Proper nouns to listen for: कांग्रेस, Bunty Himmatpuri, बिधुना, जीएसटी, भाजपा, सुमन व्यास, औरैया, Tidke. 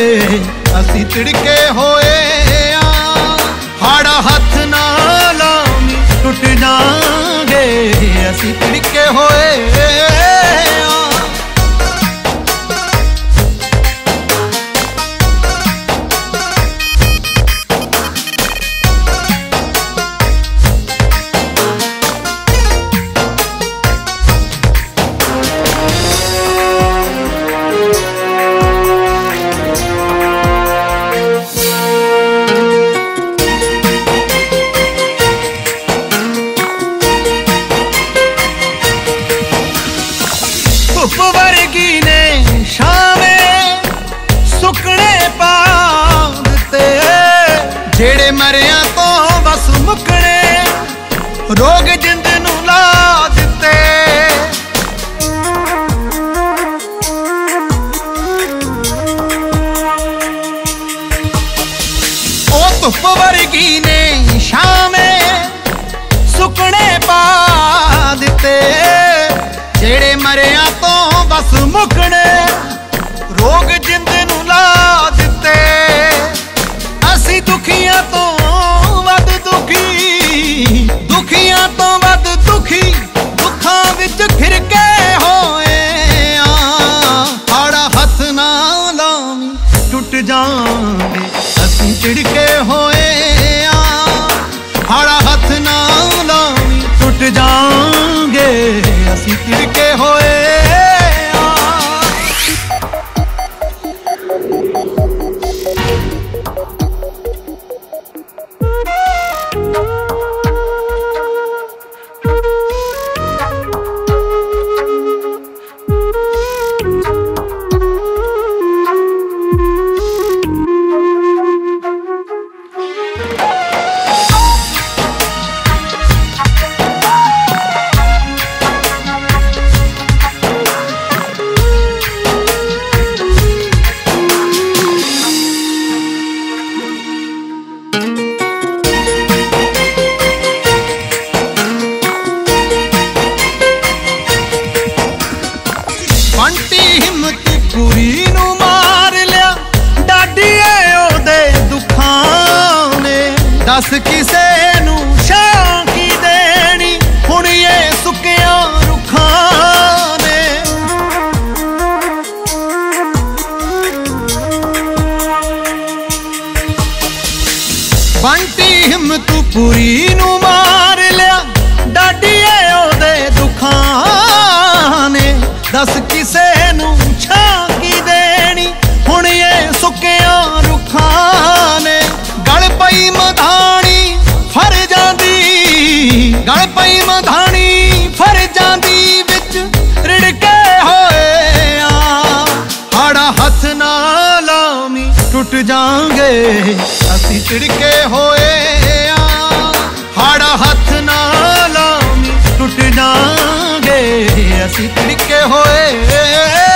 असी तिड़के होए हाड़ा हथ ना लावी टुट जांगे असी तिड़के होए। उपवर्गी ने शामे सुकने पाते जेड़े मरिया तो बस मुकने रोग जिंद नू ला दिते ओ उपवर्गी ने शामे सुकने पा दिते जेड़े मरिया तो बस मुकने रोग जिंद नू ला दिते। असी दुखियां तो वध दुखी दुखां विच घिरके होए हाड़ा हथ ना लावी टुट जांगे असी तिड़के होए हाड़ा हथ ना लावी टुट जांगे असी तिड़के होए। बंटी हिम्मतपुरी नू मार लिया डाडिए ओदे दुखां ने दस किसे नू शांकी देनी हुण ये सुकिया रुखां ने। बंटी हिम्मतपुरी नू मार लिया डाडिए ओदे दुखां ने दस किसे नू छांकी देनी हुण ये सुकिया रुखां ने। गल पई मधाणी फर जांदी विच रिड़के होए हाड़ा हथ ना लावी टुट जांगे असी तिड़के होए हाड़ा हथ ना लावी टुट जांगे असी तिड़के होए।